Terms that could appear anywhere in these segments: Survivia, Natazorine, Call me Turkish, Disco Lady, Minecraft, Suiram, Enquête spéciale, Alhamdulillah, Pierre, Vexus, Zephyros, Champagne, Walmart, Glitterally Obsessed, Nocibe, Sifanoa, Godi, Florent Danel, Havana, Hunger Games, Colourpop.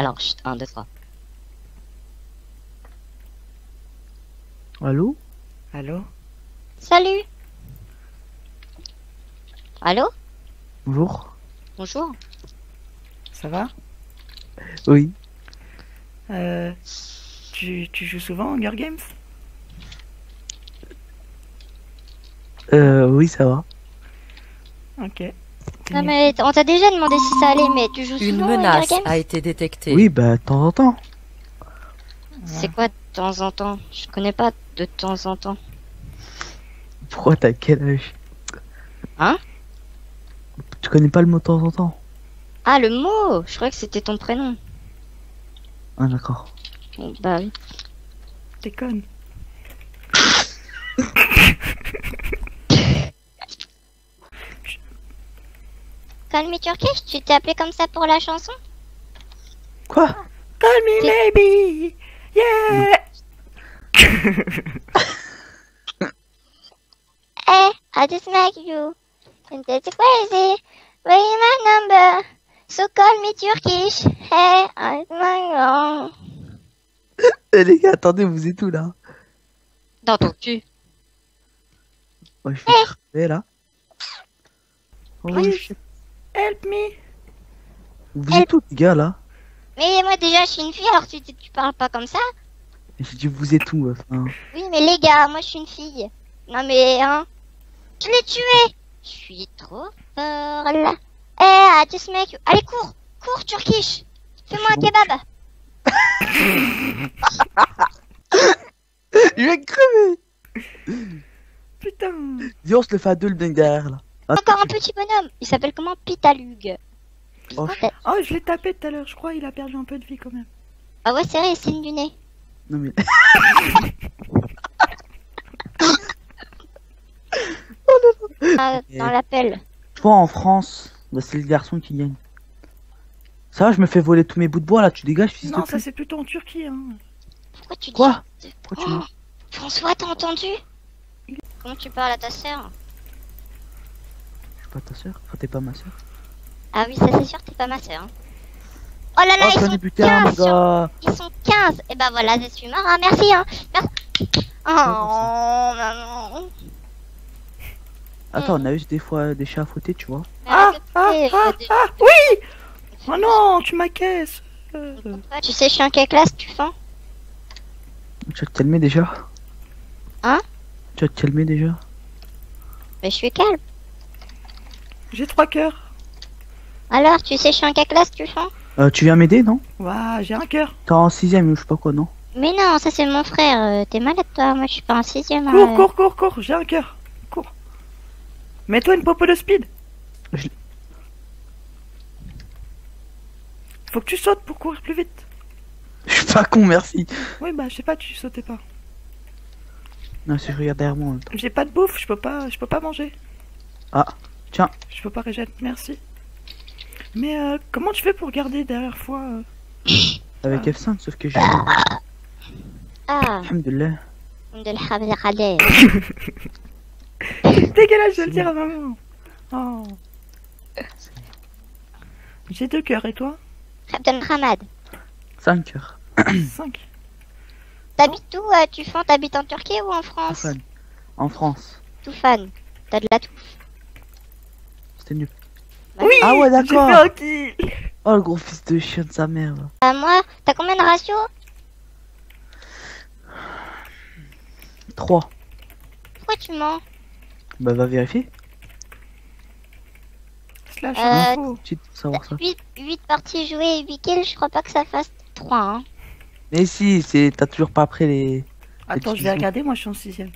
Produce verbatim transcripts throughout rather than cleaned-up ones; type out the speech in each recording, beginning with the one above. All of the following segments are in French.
Alors, chut, un, deux, trois. Allô? Allô? Salut! Allô? Bonjour. Bonjour. Ça va? Oui. Euh, tu, tu joues souvent Hunger Games? Euh, oui, ça va. Ok. Non, mais on t'a déjà demandé si ça allait, mais tu joues souvent. Une menace a été détectée. Oui, bah, de temps en temps. C'est quoi de temps en temps? Je connais pas de temps en temps. Pourquoi t'as quel âge? Hein? Tu connais pas le mot de temps en temps? Ah, le mot? Je croyais que c'était ton prénom. Ah, d'accord. Bon, bah oui. T'es conne. Call me Turkish, tu t'es appelé comme ça pour la chanson? Quoi? Call me baby! Yeah! Hey, I just met you. And that's crazy. Where is my number? So call me Turkish. Hey, I'm my own. Eh les gars, attendez, vous êtes où là? Dans ton cul. Moi je suis crevé là. Oh, oui. Je... Help me! Vous Help. êtes où les gars là? Mais moi déjà je suis une fille, alors tu, tu parles pas comme ça? Je dis vous êtes où enfin... Oui mais les gars, moi je suis une fille. Non mais hein... Je l'ai tué! Je suis trop fort là. Eh, hey, I just make you... Allez cours! Cours Turkish! Fais-moi un kebab! Je vais crever! Putain! Dis on se le fait à deux le dingue derrière là. Encore un petit bonhomme, il s'appelle comment? Pitalug. Oh, oh je l'ai tapé tout à l'heure, je crois il a perdu un peu de vie quand même. Ah ouais c'est vrai, il signe du nez. Non mais... ah, dans l'appel. Je vois en France, bah, c'est le garçon qui gagne. Ça va, je me fais voler tous mes bouts de bois là, tu dégages fils de pute. Non ça c'est plutôt en Turquie hein. Pourquoi tu dis... Quoi? Pourquoi oh, tu... François t'as entendu? Comment tu parles à ta sœur? Pas ta soeur, enfin, t'es pas ma soeur. Ah oui, ça c'est sûr, t'es pas ma soeur. Hein. Oh là là, oh, ils, sont putain, quinze sur... ils sont quinze. Et bah voilà, je suis mort, hein. Merci. Hein. Merci. Oh, oh maman. Attends, hum. on a eu des fois des chats à fouetter, tu vois. Ah, ah, ah, des... ah, oui. Oh non, tu m'accaisses. Euh... Tu sais, je suis un classe, tu fends. Tu vas te calmer déjà. Hein? Tu vas te calmer déjà. Mais je suis calme. J'ai trois cœurs. Alors, tu sais, je suis un caclasse, tu sens euh, tu viens m'aider, non? Waouh, j'ai un cœur. T'es en sixième ou je sais pas quoi, non? Mais non, ça c'est mon frère. Euh, T'es malade, toi. Moi, je suis pas en sixième. Cours, euh... cours, cours, cours. J'ai un cœur. Cours. Mets-toi une popo de speed. Je... Faut que tu sautes pour courir plus vite. Je suis pas con, merci. Oui, bah, je sais pas, tu sautais pas. Non, si je regarde derrière moi. J'ai pas de bouffe, je peux pas, je peux pas manger. Ah. Tiens. Je peux pas rejeter, merci. Mais euh, comment tu fais pour garder derrière fois euh... Avec ah. F cinq, sauf que j'ai... Ah. Alhamdulillah. Alhamdulillah. Dégueulasse, je vais le dire à maman. Oh. J'ai deux cœurs, et toi? Hamad. Cinq cœurs. Cinq. T'habites où, euh, tu fends? T'habites en Turquie ou en France? Toufan. En France. Toufan. T'as de la touffe. Nul. Oui, ah ouais d'accord. Oh le gros fils de chien de sa mère. Ah euh, moi, t'as combien de ratio? trois. Pourquoi tu mens? Bah va vérifier. Slash euh, savoir ça. huit, huit parties jouées et huit kills, je crois pas que ça fasse trois. Hein. Mais si, c'est t'as toujours pas après les... Attends, les je vais regarder, moi je suis en sixième.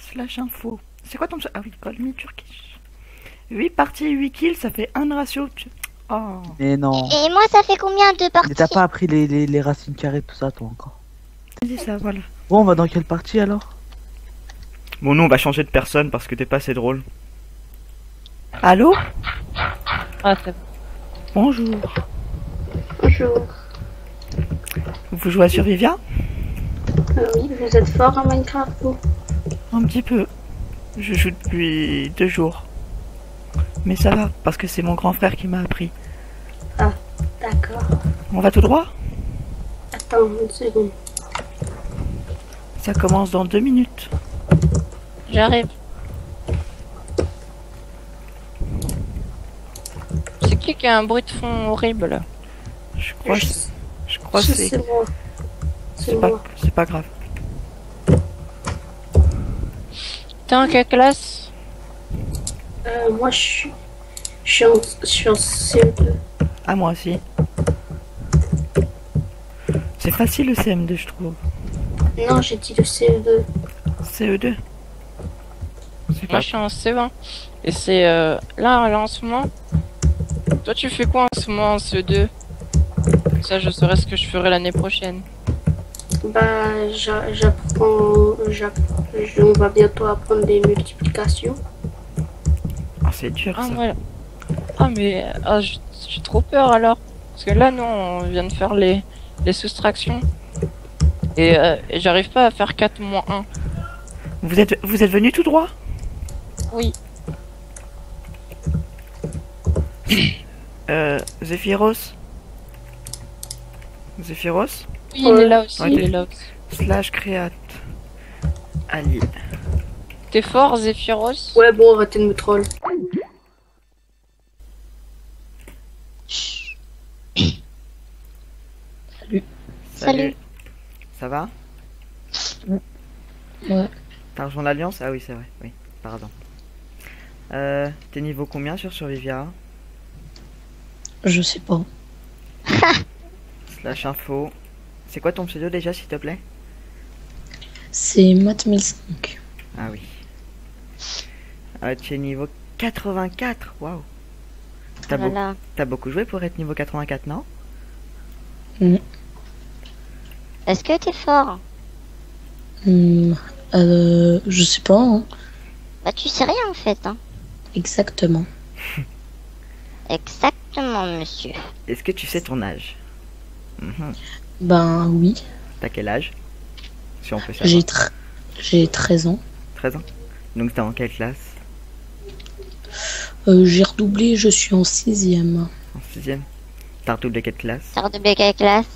Slash info. C'est quoi ton... Ah oui, Call me Turkish. huit parties, huit kills, ça fait un ratio. Oh. Mais non. Et moi, ça fait combien de parties? Mais t'as pas appris les, les, les racines carrées, tout ça, toi encore. Vas-y, ça, voilà. Bon, on va dans quelle partie alors? Bon, nous, on va changer de personne parce que t'es pas assez drôle. Allô? Ah, c'est bon. Bonjour. Bonjour. Vous jouez à Survivia? euh, Oui, vous êtes fort en Minecraft, vous? Un petit peu. Je joue depuis deux jours. Mais ça va, parce que c'est mon grand frère qui m'a appris. Ah, d'accord. On va tout droit? Attends une seconde. Ça commence dans deux minutes. J'arrive. C'est qui qui a un bruit de fond horrible? Je crois je... je crois que c'est... C'est pas... pas grave. T'es en quelle classe? Euh, moi je suis... Je suis en, je suis en C M deux. Ah, moi aussi. C'est facile le C M deux, je trouve. Non, j'ai dit le C E deux. C E deux? Moi pas... je suis en C E un. Et c'est euh, là, là en ce moment. Toi tu fais quoi en ce moment en C E deux? Comme ça je saurais ce que je ferai l'année prochaine. Bah j'apprends... On va bientôt apprendre des multiplications. Ah c'est dur ça. Ah, voilà. Ah mais ah, j'ai trop peur alors. Parce que là nous on vient de faire les, les soustractions. Et, euh, et j'arrive pas à faire quatre moins un. Vous êtes, vous êtes venu tout droit? Oui. euh, Zephyros Zephyros Oui, il est là aussi. Ouais, il est là aussi. Slash créate. Allez. T'es fort, Zephyros? Ouais, bon, arrêtez de me troll. Salut. Salut. Salut. Ça va? Ouais. T'as rejoint l'Alliance? Ah oui, c'est vrai, oui, pardon. Euh, t'es niveau combien sur Survivia? Je sais pas. Slash info. C'est quoi ton pseudo déjà, s'il te plaît? C'est Mat mille cinq. Ah oui. Euh, tu es niveau quatre-vingt-quatre, waouh. T'as voilà. be beaucoup joué pour être niveau quatre-vingt-quatre, non? Mm. Est-ce que t'es fort? Hum, euh, je sais pas. Hein. Bah tu sais rien en fait. Hein. Exactement. Exactement monsieur. Est-ce que tu sais ton âge? Mm-hmm. Ben oui. T'as quel âge? Si on peut savoir. J'ai tr treize ans. treize ans. Donc t'es en quelle classe? euh, J'ai redoublé, je suis en sixième. En sixième. T'as redoublé quelle classe? T'as redoublé quelle classe?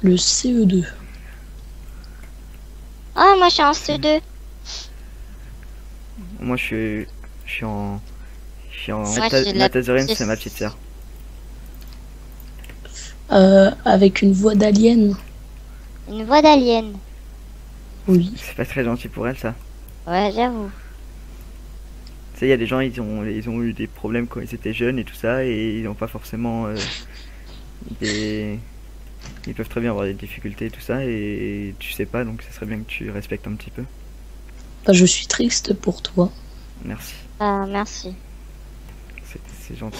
Le C E deux. Ah, oh, moi je suis en C E deux. Moi je suis, je suis en, je suis en Natazorine, c'est ma petite sœur. Euh, avec une voix d'alien. Une voix d'alien. Oui. C'est pas très gentil pour elle ça. Ouais, j'avoue. Tu sais, il y a des gens, ils ont, ils ont eu des problèmes quand ils étaient jeunes et tout ça, et ils n'ont pas forcément euh, des... Ils peuvent très bien avoir des difficultés et tout ça, et tu sais pas, donc ça serait bien que tu respectes un petit peu. Bah, je suis triste pour toi. Merci. Euh, merci. C'est gentil.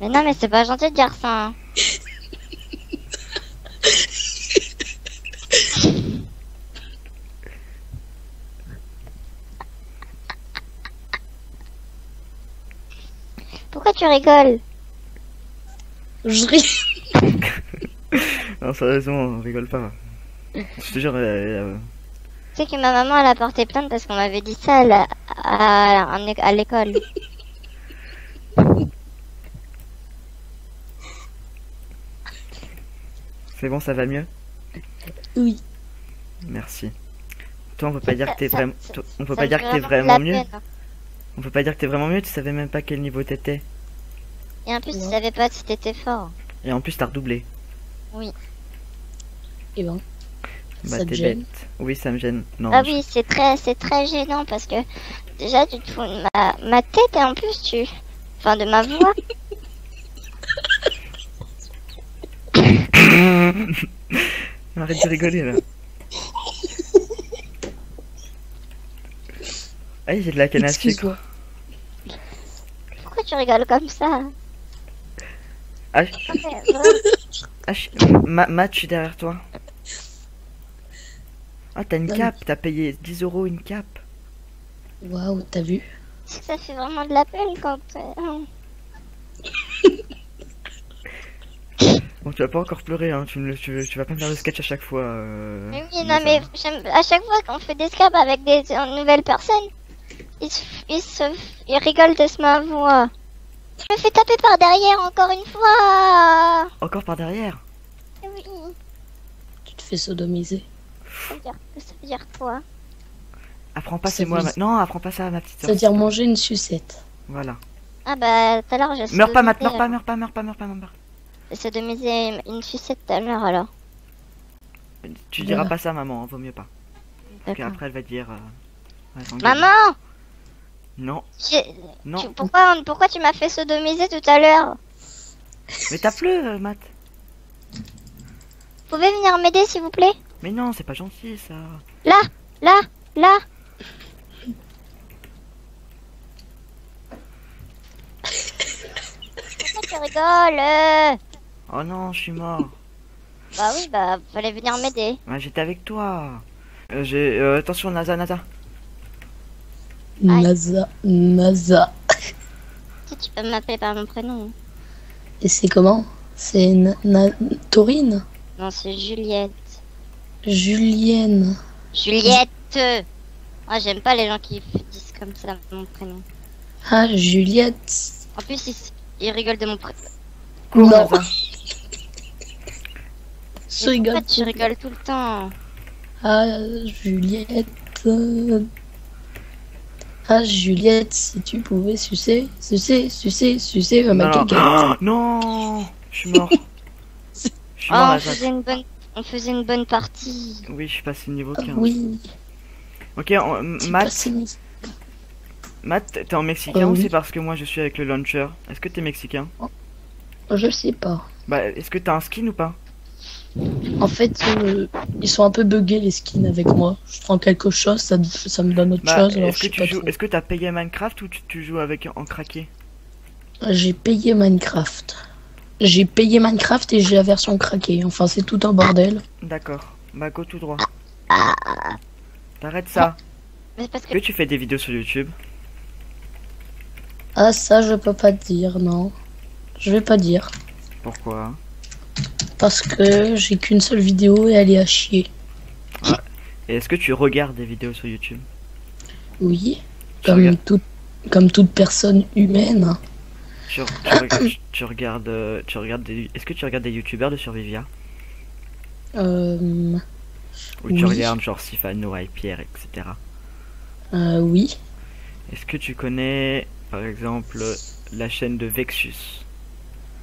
Mais non, mais c'est pas gentil de dire ça. Hein. Pourquoi tu rigoles? Je rigole. Non, sérieusement, on rigole pas. Je te jure. Elle, elle, elle... Tu sais que ma maman, elle a porté plainte parce qu'on m'avait dit ça à, à, à, à l'école. C'est bon, ça va mieux? Oui. Merci. Toi, on peut pas dire que t'es vraiment. On peut pas dire que t'es vraiment mieux. On peut pas dire que t'es vraiment mieux. Tu savais même pas quel niveau t'étais. Et en plus, ouais. Tu savais pas si t'étais fort. Et en plus, t'as redoublé. Oui. Et bon. Bah, t'es bête. Oui, ça me gêne. Non, ah je... oui, c'est très, c'est très gênant parce que déjà, tu te fous de ma, ma tête et en plus, tu. Enfin, de ma voix. Arrête de rigoler là. Ah, j'ai de la canne à sucre. Pourquoi tu rigoles comme ça? H... H... Ma Matt, je suis derrière toi. Ah, oh, t'as une cape, t'as payé dix euros une cape. Waouh, t'as vu? Ça fait vraiment de la peine quand. Bon, tu vas pas encore pleurer, hein. Tu, me, tu, tu vas pas me faire le sketch à chaque fois. Euh... Mais oui, non, mais à chaque fois qu'on fait des scraps avec des nouvelles personnes, ils, ils, se... ils rigolent de ma voix. Je me fais taper par derrière encore une fois. Encore par derrière? Oui. Tu te fais sodomiser. Ça veut dire, ça veut dire quoi? Apprends pas, c'est moi maintenant, ma... apprends pas ça à ma petite soeur. Ça veut dire manger une sucette. Voilà. Ah bah tout à l'heure je... Meurs pas maintenant, meurs pas, meurs pas, meurs pas, meurs pas, meurs pas. C'est de miser une sucette tout à l'heure alors. Tu diras voilà. Pas ça maman, hein, vaut mieux pas. Parce qu'après elle va dire... Euh... Ouais, maman. Non. Je... Non. Tu... Pourquoi, pourquoi tu m'as fait sodomiser tout à l'heure? Mais t'as plu, euh, Matt. Vous pouvez venir m'aider s'il vous plaît? Mais non, c'est pas gentil ça. Là, là, là. Tu rigoles? Oh non, je suis mort. Bah oui, bah fallait venir m'aider. Ouais, j'étais avec toi. Euh, j'ai euh, attention, NASA, NASA. NASA, NASA. Tu peux m'appeler par mon prénom. Et c'est comment? C'est Taurine? Non, c'est Juliette. Julienne. Juliette. Ah, j'aime pas les gens qui disent comme ça mon prénom. Ah, Juliette. En plus, ici. Il rigole de mon prêtre. Non. Je rigole. En fait, tu rigoles tout le temps. Ah, Juliette. Ah, Juliette, si tu pouvais sucer, sucer, sucer, sucer ma cacahuète. Non, je suis mort. Je suis mort. Oh, on faisait une bonne, on faisait une bonne partie. Oui, je suis passé niveau quinze. Oui. Ok, Matt. Matt, t'es en mexicain euh, ou oui. C'est parce que moi je suis avec le launcher? Est-ce que t'es mexicain? Je sais pas. Bah, est-ce que t'as un skin ou pas? En fait, euh, ils sont un peu buggés les skins avec moi. Je prends quelque chose, ça, ça me donne autre bah, chose. Est-ce que tu joues... Est-ce que t'as payé Minecraft ou tu, tu joues avec en craqué? J'ai payé Minecraft. J'ai payé Minecraft et j'ai la version craquée. Enfin, c'est tout un bordel. D'accord. Bah, go tout droit. T'arrêtes ça. Mais parce que... que tu fais des vidéos sur YouTube. Ah ça je peux pas dire, non. Je vais pas dire. Pourquoi? Parce que j'ai qu'une seule vidéo et elle est à chier. Ouais. Et est-ce que tu regardes des vidéos sur YouTube? Oui. Tu comme, tout, comme toute personne humaine. Tu, tu, regardes, tu regardes... Tu regardes des, est-ce que tu regardes des youtubeurs de Survivia? Euh... Ou tu oui. Regardes genre Sifanoa et Pierre, et cetera. Euh oui. Est-ce que tu connais... Par exemple, la chaîne de Vexus.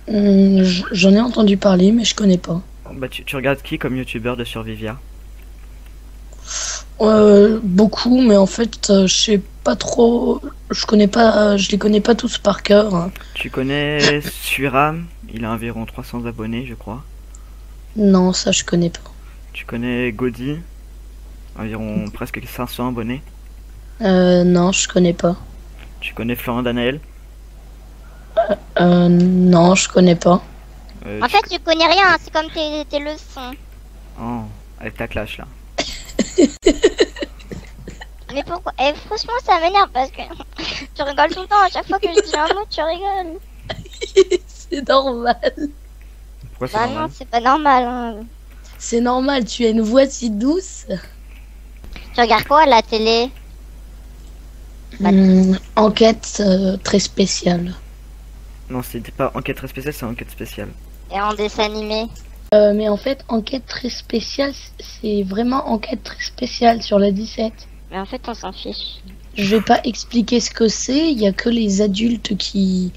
Mmh, j'en ai entendu parler, mais je connais pas. Bah, tu, tu regardes qui comme youtubeur de Survivia? euh, Beaucoup, mais en fait, euh, je sais pas trop. Je connais pas, euh, je les connais pas tous par cœur. Hein. Tu connais Suiram? Il a environ trois cents abonnés, je crois. Non, ça je connais pas. Tu connais Godi? Environ presque cinq cents abonnés. Euh, non, je connais pas. Tu connais Florent Danel? euh, euh, Non, je connais pas. Euh, en tu... fait, tu connais rien, c'est comme tes, tes leçons. Oh, avec ta clash là. Mais pourquoi? Et franchement, ça m'énerve parce que tu rigoles tout le temps. À chaque fois que je dis un mot, tu rigoles. C'est normal. Pourquoi c'est bah normal? Non, c'est pas normal. Hein. C'est normal, tu as une voix si douce. Tu regardes quoi à la télé? Mmh, enquête euh, très spéciale. Non, c'était pas enquête très spéciale, c'est enquête spéciale. Et en dessin animé euh, mais en fait, enquête très spéciale, c'est vraiment enquête très spéciale sur la dix-sept. Mais en fait, on s'en fiche. Je vais pas expliquer ce que c'est, il y a que les adultes qui...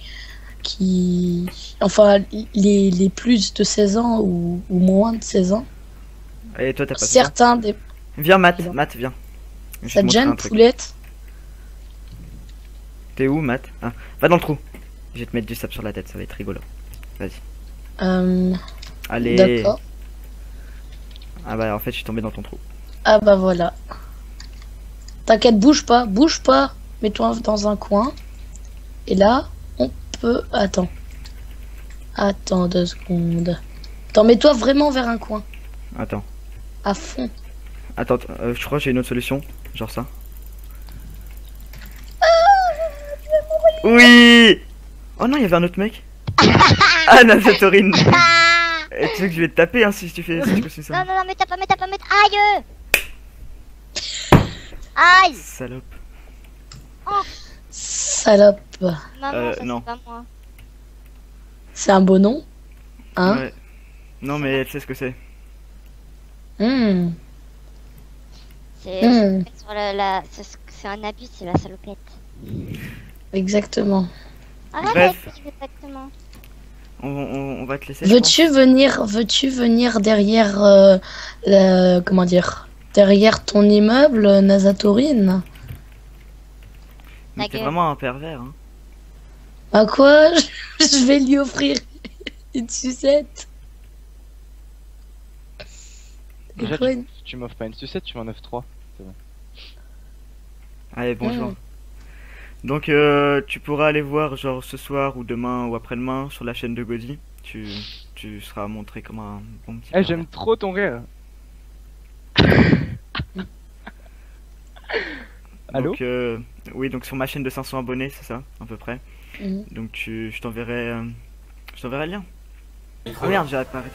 qui... Enfin, les, les plus de seize ans ou, ou moins de seize ans. Et toi, t'as pas certains des... Viens, Matt, Matt, viens. Ça te gêne, poulette? T'es où, Matt? Ah, va dans le trou. Je vais te mettre du sable sur la tête, ça va être rigolo. Vas-y. Euh... Allez. D'accord. Ah bah en fait, je suis tombé dans ton trou. Ah bah voilà. T'inquiète, bouge pas, bouge pas. Mets-toi dans un coin. Et là, on peut... Attends. Attends deux secondes. Attends, mets-toi vraiment vers un coin. Attends. À fond. Attends, euh, je crois que j'ai une autre solution. Genre ça. Oui. Oh non, il y avait un autre mec. Ah non, c'est Taurine. Et tu sais que je vais te taper hein, si tu fais si tu fais ça. Non, non, non, mais t'as pas, mais t'as pas, mais aïe. Aïe. Salope. Oh. Salope. Non, non, euh, ça, non. Pas moi. C'est un beau nom. Hein ouais. Non, mais tu sais ce que c'est. Mmh. C'est mmh. la... un abus, c'est la salopette. Exactement. Arrête, exactement. On, on, on va te laisser. Veux-tu venir, veux-tu venir derrière, euh, la, comment dire, derrière ton immeuble, Nazatorine? Mais t'es vraiment un pervers. Hein. Bah quoi, je, je vais lui offrir une sucette. Déjà, quoi, tu, une... tu m'offres pas une sucette, tu m'en offres trois. C'est bon. Allez, bonjour. Mmh. Donc euh, tu pourras aller voir genre ce soir ou demain ou après-demain sur la chaîne de Godi. Tu, tu seras montré comme un bon petit... Eh hey, j'aime trop ton rire. Allô. Donc, euh, oui, donc sur ma chaîne de cinq cents abonnés, c'est ça, à peu près. Mmh. Donc tu, je t'enverrai euh, je t'enverrai le lien. Oh merde, j'ai arrêté.